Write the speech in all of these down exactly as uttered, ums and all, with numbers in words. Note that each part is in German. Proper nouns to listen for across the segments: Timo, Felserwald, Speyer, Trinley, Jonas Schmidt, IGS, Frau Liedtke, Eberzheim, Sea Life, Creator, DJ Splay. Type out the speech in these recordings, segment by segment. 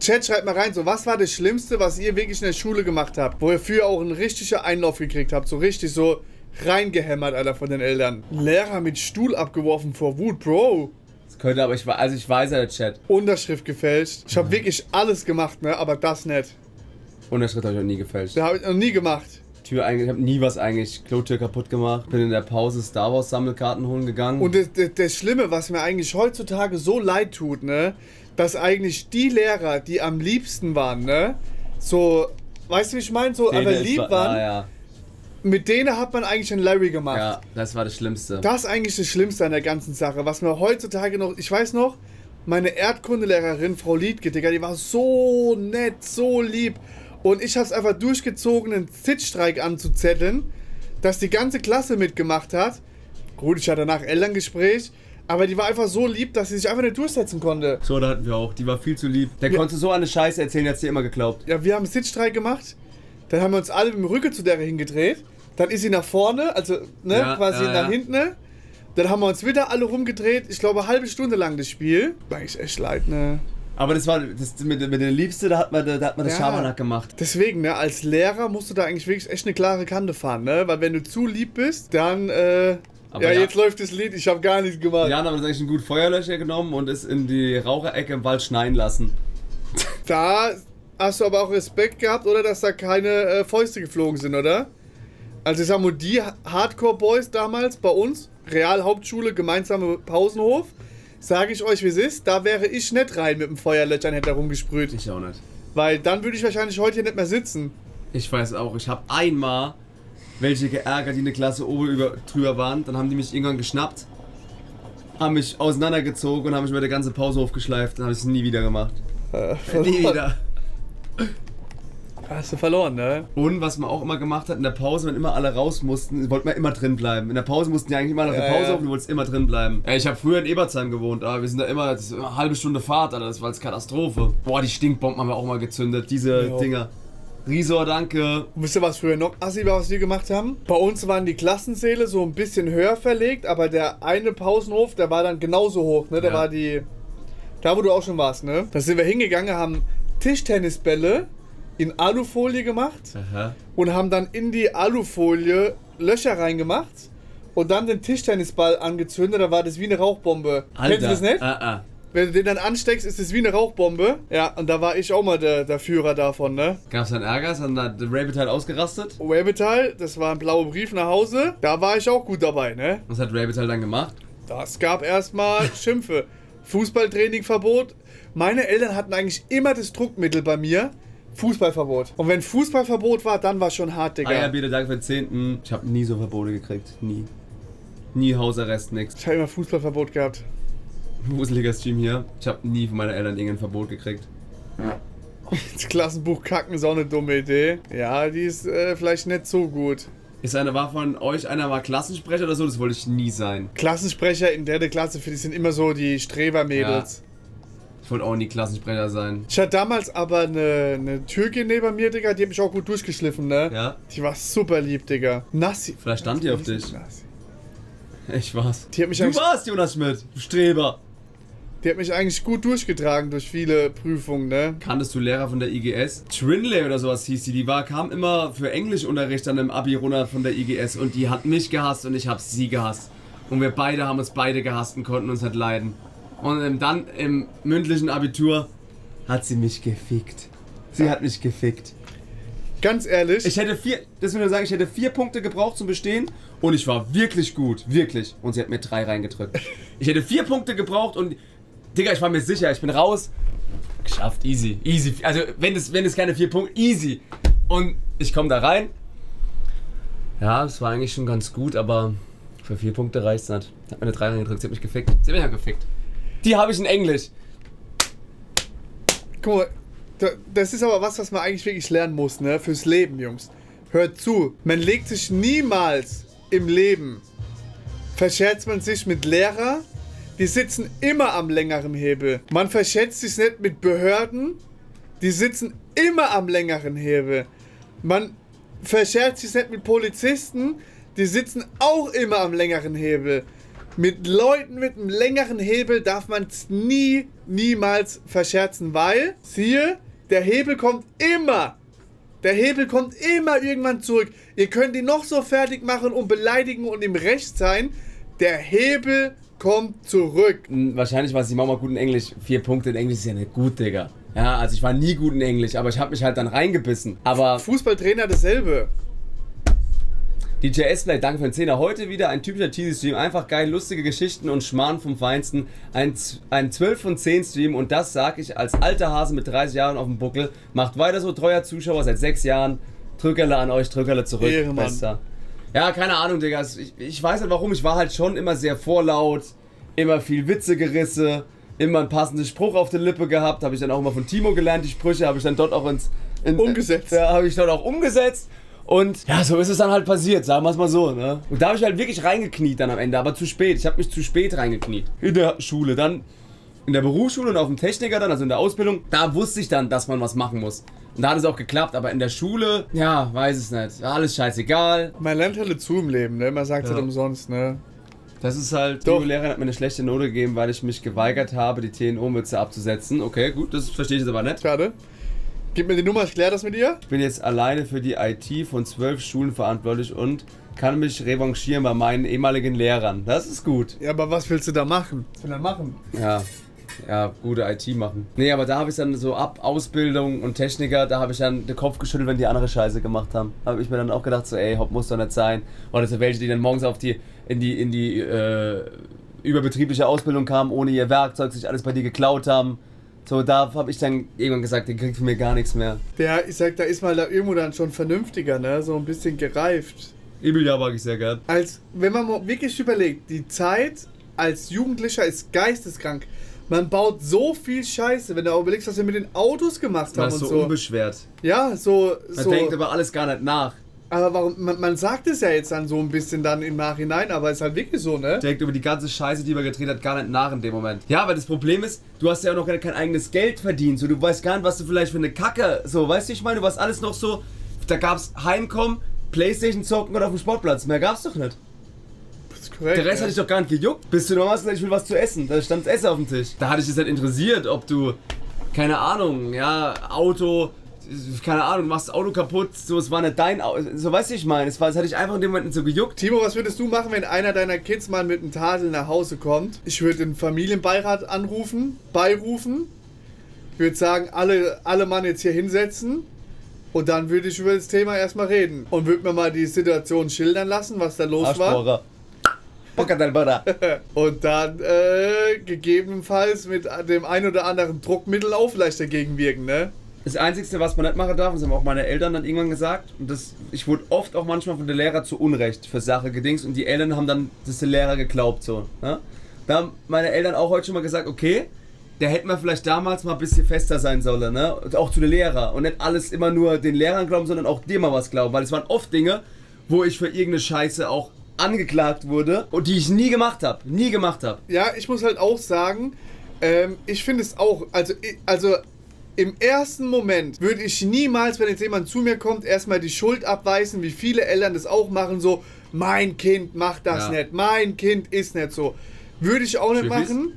Chat, schreibt mal rein, so was war das Schlimmste, was ihr wirklich in der Schule gemacht habt, wo ihr für auch einen richtigen Einlauf gekriegt habt, so richtig so reingehämmert, Alter, von den Eltern. Lehrer mit Stuhl abgeworfen vor Wut, Bro. Das könnte aber, ich, also ich weiß ja, der Chat. Unterschrift gefälscht. Ich habe wirklich alles gemacht, ne, aber das nicht. Unterschrift habe ich noch nie gefälscht. Da habe ich noch nie gemacht. Tür eigentlich, ich habe nie was eigentlich, Klotür kaputt gemacht, bin in der Pause Star Wars Sammelkarten holen gegangen. Und das, das, das Schlimme, was mir eigentlich heutzutage so leid tut, ne, dass eigentlich die Lehrer, die am liebsten waren, ne, so, weißt du, wie ich meine, so, aber lieb war, waren, ja, ja. Mit denen hat man eigentlich einen Larry gemacht. Ja, das war das Schlimmste. Das ist eigentlich das Schlimmste an der ganzen Sache, was mir heutzutage noch, ich weiß noch, meine Erdkundelehrerin, Frau Liedtke, Digga, die war so nett, so lieb. Und ich hab's einfach durchgezogen, einen Sitzstreik anzuzetteln, dass die ganze Klasse mitgemacht hat. Gut, ich hatte danach Elterngespräch, aber die war einfach so lieb, dass sie sich einfach nicht durchsetzen konnte. So, da hatten wir auch, die war viel zu lieb. Der ja. Konnte so eine Scheiße erzählen, die hat's dir immer geglaubt. Ja, wir haben einen Sitzstreik gemacht, dann haben wir uns alle mit dem Rücken zu der hingedreht, dann ist sie nach vorne, also ne, ja, quasi ja, nach ja. hinten, ne? Dann haben wir uns wieder alle rumgedreht, ich glaube, eine halbe Stunde lang das Spiel. War eigentlich echt leid, ne? Aber das war das, mit, mit der Liebste, da hat man, da hat man das ja. Schabernack gemacht. Deswegen, ne, als Lehrer musst du da eigentlich wirklich echt eine klare Kante fahren, ne? Weil wenn du zu lieb bist, dann, äh, aber ja, ja, jetzt läuft das Lied, ich habe gar nichts gemacht. Ja, dann haben wir eigentlich einen guten Feuerlöscher genommen und es in die Raucherecke im Wald schneien lassen. Da hast du aber auch Respekt gehabt, oder? Dass da keine äh, Fäuste geflogen sind, oder? Also ich sag mal, die Hardcore-Boys damals bei uns, Real-Hauptschule, gemeinsame Pausenhof, sage ich euch, wie es ist, da wäre ich nicht rein mit dem Feuerlöscher und hätte da rumgesprüht. Ich auch nicht. Weil dann würde ich wahrscheinlich heute hier nicht mehr sitzen. Ich weiß auch, ich habe einmal welche geärgert, die eine Klasse oben über, drüber waren. Dann haben die mich irgendwann geschnappt, haben mich auseinandergezogen und haben mich über den ganzen Pausenhof geschleift. Dann habe ich es nie wieder gemacht. Äh, nie wieder. Hast du verloren, ne? Und was man auch immer gemacht hat, in der Pause, wenn immer alle raus mussten, wollten wir immer drin bleiben. In der Pause mussten die eigentlich immer nach der Pause ja, ja. auf, du wolltest immer drin bleiben. Ich habe früher in Eberzheim gewohnt, aber wir sind da immer, das ist immer eine halbe Stunde Fahrt, Alter, das war jetzt Katastrophe. Boah, die Stinkbomben haben wir auch mal gezündet, diese jo. Dinger. Riso, danke. Wisst ihr, was früher noch assi war, was wir gemacht haben? Bei uns waren die Klassensäle so ein bisschen höher verlegt, aber der eine Pausenhof, der war dann genauso hoch, ne? Der ja. war die, da wo du auch schon warst, ne? Da sind wir hingegangen, haben Tischtennisbälle in Alufolie gemacht Aha. und haben dann in die Alufolie Löcher reingemacht und dann den Tischtennisball angezündet, da war das wie eine Rauchbombe. Alter. Kennst du das nicht? Ah, ah. Wenn du den dann ansteckst, ist es wie eine Rauchbombe. Ja, und da war ich auch mal der, der Führer davon, ne? Gab's dann Ärger? Ist dann der Rabbit-Teil ausgerastet? Rabbit-Teil, das war ein blauer Brief nach Hause, da war ich auch gut dabei, ne? Was hat Rabbit-Teil dann gemacht? Das gab erstmal Schimpfe. Fußballtrainingverbot. Meine Eltern hatten eigentlich immer das Druckmittel bei mir. Fußballverbot. Und wenn Fußballverbot war, dann war es schon hart, Digga. Ah ja, bitte, danke für den zehnten. Ich habe nie so Verbote gekriegt. Nie. Nie Hausarrest, nix. Ich habe immer Fußballverbot gehabt. Wuseliger Stream hier. Ich habe nie von meinen Eltern irgendein Verbot gekriegt. Das Klassenbuch kacken ist auch eine dumme Idee. Ja, die ist äh, vielleicht nicht so gut. Ist einer, war von euch einer mal Klassensprecher oder so? Das wollte ich nie sein. Klassensprecher in der, der Klasse, finde ich, sind immer so die Strebermädels. Ja. Ich wollte auch nie Klassensprecher sein. Ich hatte damals aber eine, eine Türkin neben mir, Digga, die hat mich auch gut durchgeschliffen, ne? Ja. Die war super lieb, Digga. Nassi. Vielleicht stand die auf dich. Nassi. Ich war's. Die hat mich du warst, Jonas Schmidt, du Streber. Die hat mich eigentlich gut durchgetragen durch viele Prüfungen, ne? Kanntest du Lehrer von der I G S? Trinley oder sowas hieß die, die war, kam immer für Englischunterricht an einem Abi runter von der I G S und die hat mich gehasst und ich hab sie gehasst. Und wir beide haben uns beide gehasst und konnten uns nicht leiden. Und dann im mündlichen Abitur hat sie mich gefickt. Sie ja. hat mich gefickt. Ganz ehrlich. Ich hätte vier, das will ich nur sagen, ich hätte vier Punkte gebraucht zum Bestehen und ich war wirklich gut, wirklich. Und sie hat mir drei reingedrückt. Ich hätte vier Punkte gebraucht und, Digga, ich war mir sicher, ich bin raus. Geschafft, easy, easy. Also wenn es, wenn es keine vier Punkte, easy. Und ich komme da rein. Ja, es war eigentlich schon ganz gut, aber für vier Punkte reicht es nicht. Hat mir eine drei reingedrückt, sie hat mich gefickt. Sie hat mich ja gefickt. Die habe ich in Englisch. Guck mal, das ist aber was, was man eigentlich wirklich lernen muss, ne? Fürs Leben, Jungs. Hört zu, man legt sich niemals im Leben, verschätzt man sich mit Lehrer, die sitzen immer am längeren Hebel. Man verschätzt sich nicht mit Behörden, die sitzen immer am längeren Hebel. Man verschätzt sich nicht mit Polizisten, die sitzen auch immer am längeren Hebel. Mit Leuten mit einem längeren Hebel darf man es nie, niemals verscherzen, weil, siehe, der Hebel kommt immer. Der Hebel kommt immer irgendwann zurück. Ihr könnt ihn noch so fertig machen und beleidigen und ihm recht sein. Der Hebel kommt zurück. Wahrscheinlich war es die Mama gut in Englisch. Vier Punkte in Englisch ist ja nicht gut, Digga. Ja, also ich war nie gut in Englisch, aber ich habe mich halt dann reingebissen. Aber Fußballtrainer dasselbe. D J Splay, danke für den Zehner. Heute wieder ein typischer Teasy-Stream. Einfach geil, lustige Geschichten und Schmarrn vom Feinsten. Ein, ein zwölf von zehn Stream und das sag ich als alter Hase mit dreißig Jahren auf dem Buckel. Macht weiter so, treuer Zuschauer seit sechs Jahren. Drückerle an euch, Drückerle zurück. Ehre, Mann. Ja, keine Ahnung, Digga. Ich, ich weiß nicht warum. Ich war halt schon immer sehr vorlaut, immer viel Witze gerisse, immer einen passenden Spruch auf der Lippe gehabt. Habe ich dann auch immer von Timo gelernt. Die Sprüche habe ich dann dort auch ins. In, umgesetzt. Ja, habe ich dort auch umgesetzt. Und ja, so ist es dann halt passiert, sagen wir es mal so, ne? Und da habe ich halt wirklich reingekniet dann am Ende, aber zu spät. Ich habe mich zu spät reingekniet. In der Schule, dann in der Berufsschule und auf dem Techniker dann, also in der Ausbildung, da wusste ich dann, dass man was machen muss. Und da hat es auch geklappt, aber in der Schule, ja, weiß es nicht. Alles scheißegal. Man lernt halt zu im Leben, ne? Man sagt es ja halt umsonst, ne? Das ist halt, die Lehrerin hat mir eine schlechte Note gegeben, weil ich mich geweigert habe, die T N O-Mütze abzusetzen. Okay, gut, das verstehe ich jetzt aber nicht. Schade. Gib mir die Nummer, ich kläre das mit dir. Ich bin jetzt alleine für die I T von zwölf Schulen verantwortlich und kann mich revanchieren bei meinen ehemaligen Lehrern. Das ist gut. Ja, aber was willst du da machen? Was will er machen? Ja, ja, gute I T machen. Nee, aber da habe ich dann so ab Ausbildung und Techniker, da habe ich dann den Kopf geschüttelt, wenn die andere Scheiße gemacht haben. Habe ich mir dann auch gedacht, so ey, Hop muss doch nicht sein. Oder so welche, die dann morgens auf die, in die, in die äh, überbetriebliche Ausbildung kamen, ohne ihr Werkzeug, sich alles bei dir geklaut haben. So, da habe ich dann irgendwann gesagt, der kriegt von mir gar nichts mehr. Ja, ich sag, da ist mal da irgendwo dann schon vernünftiger, ne? So ein bisschen gereift. Emilia mag ich sehr gern. Als, wenn man mal wirklich überlegt, die Zeit als Jugendlicher ist geisteskrank. Man baut so viel Scheiße, wenn du auch überlegst, was wir mit den Autos gemacht haben und so. Man ist so unbeschwert. Ja, so... Man so, denkt über alles gar nicht nach. Aber warum, man, man sagt es ja jetzt dann so ein bisschen dann im Nachhinein, aber es ist halt wirklich so, ne? Denkt über die ganze Scheiße, die man gedreht hat, gar nicht nach in dem Moment. Ja, weil das Problem ist, du hast ja auch noch kein eigenes Geld verdient, so du weißt gar nicht, was du vielleicht für eine Kacke, so, weißt du, ich meine, du warst alles noch so, da gab's Heimkommen, Playstation zocken oder auf dem Sportplatz, mehr gab's doch nicht. Das ist korrekt. Der Rest ja. Hatte ich doch gar nicht gejuckt, bis du normal hast gesagt, ich will was zu essen, da stand das Essen auf dem Tisch. Da hatte ich es halt interessiert, ob du, keine Ahnung, ja, Auto... Keine Ahnung, machst das Auto kaputt, so, es war nicht dein Auto, so weißt du, ich meine, es war, es hatte ich einfach in dem Moment so gejuckt. Timo, was würdest du machen, wenn einer deiner Kids mal mit einem Tadel nach Hause kommt? Ich würde den Familienbeirat anrufen, beirufen, ich würde sagen, alle, alle Mann jetzt hier hinsetzen und dann würde ich über das Thema erstmal reden und würde mir mal die Situation schildern lassen, was da los war. Und dann äh, gegebenenfalls mit dem ein oder anderen Druckmittel auch vielleicht dagegen wirken, ne? Das Einzige, was man nicht machen darf, das haben auch meine Eltern dann irgendwann gesagt, und das, ich wurde oft auch manchmal von den Lehrern zu Unrecht für Sache gedingst und die Eltern haben dann das den Lehrer geglaubt, so. Ne? Da haben meine Eltern auch heute schon mal gesagt, okay, da hätten wir vielleicht damals mal ein bisschen fester sein sollen, ne? Und auch zu den Lehrern und nicht alles immer nur den Lehrern glauben, sondern auch dir mal was glauben, weil es waren oft Dinge, wo ich für irgendeine Scheiße auch angeklagt wurde und die ich nie gemacht habe, nie gemacht habe. Ja, ich muss halt auch sagen, ähm, ich finde es auch, also, also im ersten Moment würde ich niemals, wenn jetzt jemand zu mir kommt, erstmal die Schuld abweisen, wie viele Eltern das auch machen, so, mein Kind macht das ja nicht, mein Kind ist nicht so. Würde ich auch nicht Schiffis machen.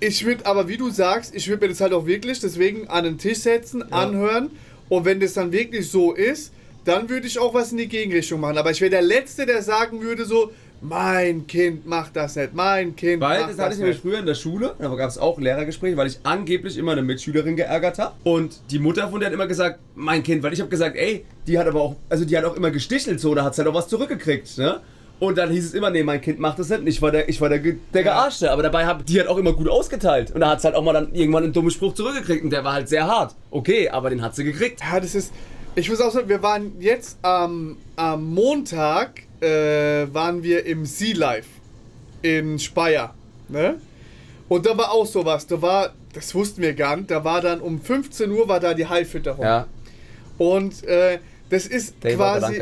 Ich würde aber, wie du sagst, ich würde mir das halt auch wirklich deswegen an den Tisch setzen, ja, anhören und wenn das dann wirklich so ist, dann würde ich auch was in die Gegenrichtung machen. Aber ich wäre der Letzte, der sagen würde so, mein Kind macht das nicht, mein Kind macht das nicht. Weil, das hatte ich nämlich früher in der Schule, da gab es auch Lehrergespräche, weil ich angeblich immer eine Mitschülerin geärgert habe. Und die Mutter von der hat immer gesagt, mein Kind, weil ich habe gesagt, ey, die hat aber auch, also die hat auch immer gestichelt so, da hat sie halt auch was zurückgekriegt, ne? Und dann hieß es immer, nee, mein Kind macht das nicht, ich war der, ich war der, der Gearschte, aber dabei hat die halt auch immer gut ausgeteilt. Und da hat sie halt auch mal dann irgendwann einen dummen Spruch zurückgekriegt und der war halt sehr hart. Okay, aber den hat sie gekriegt. Ja, das ist, ich muss auch sagen, wir waren jetzt ähm, am Montag, Äh, waren wir im Sea Life in Speyer, ne? Und da war auch sowas, da war, das wussten wir gar nicht, da war dann um fünfzehn Uhr war da die Haifütterung. Ja. Und äh, das ist Dave quasi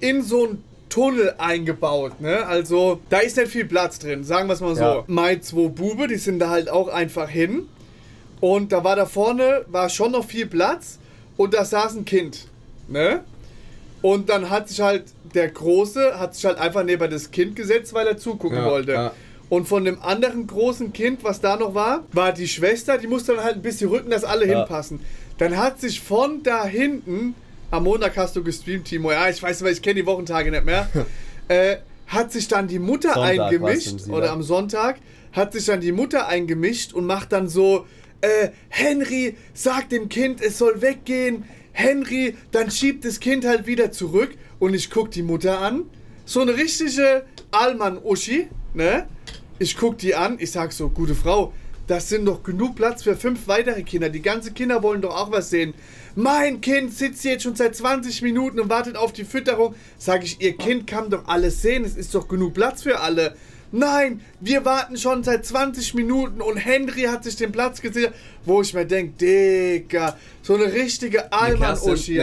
in so einen Tunnel eingebaut, ne? Also da ist nicht viel Platz drin, sagen wir es mal so. Ja. Meine zwei Bube, die sind da halt auch einfach hin und da war da vorne, war schon noch viel Platz und da saß ein Kind, ne? Und dann hat sich halt der Große hat sich halt einfach neben das Kind gesetzt, weil er zugucken ja, wollte. Ja. Und von dem anderen großen Kind, was da noch war, war die Schwester, die musste dann halt ein bisschen rücken, dass alle ja. hinpassen. Dann hat sich von da hinten, am Montag hast du gestreamt, Timo, ja, ich weiß, weil ich kenne die Wochentage nicht mehr, äh, hat sich dann die Mutter Sonntag eingemischt, oder am Sonntag, hat sich dann die Mutter eingemischt und macht dann so, äh, Henry, sag dem Kind, es soll weggehen, Henry, dann schiebt das Kind halt wieder zurück und ich guck die Mutter an, so eine richtige Allmann-Uschi, ne, ich guck die an, ich sag so, gute Frau, das sind doch genug Platz für fünf weitere Kinder, die ganzen Kinder wollen doch auch was sehen. Mein Kind sitzt jetzt schon seit zwanzig Minuten und wartet auf die Fütterung, sag ich, ihr Kind kann doch alles sehen, es ist doch genug Platz für alle. Nein, wir warten schon seit zwanzig Minuten und Henry hat sich den Platz gesichert, wo ich mir denke, Digga, so eine richtige Alman-Uschi.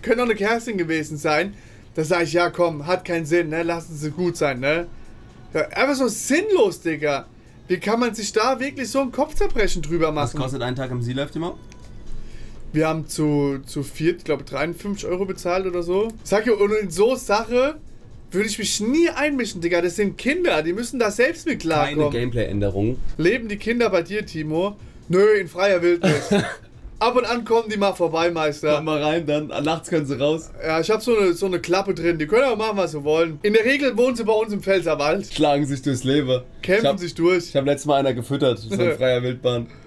Könnte auch eine Kerstin gewesen sein. Da sage ich, ja komm, hat keinen Sinn, ne? Lassen Sie gut sein, ne? Einfach so sinnlos, Digga. Wie kann man sich da wirklich so ein Kopfzerbrechen drüber machen? Was kostet einen Tag im Sea Life immer? Wir haben zu, zu viert, glaube ich, dreiundfünfzig Euro bezahlt oder so. Sag ich, und in so Sache würde ich mich nie einmischen, Digga. Das sind Kinder, die müssen da selbst mit klarkommen. Keine Gameplay-Änderung. Leben die Kinder bei dir, Timo? Nö, in freier Wildnis. Ab und an kommen die mal vorbei, Meister. Komm mal rein, dann nachts können sie raus. Ja, ich hab so eine, so eine Klappe drin. Die können auch machen, was sie wollen. In der Regel wohnen sie bei uns im Felserwald. Schlagen sich durchs Leben. Kämpfen hab, sich durch. Ich hab letztes Mal einer gefüttert, so in freier Wildbahn.